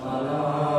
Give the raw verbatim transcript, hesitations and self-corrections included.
Shalom.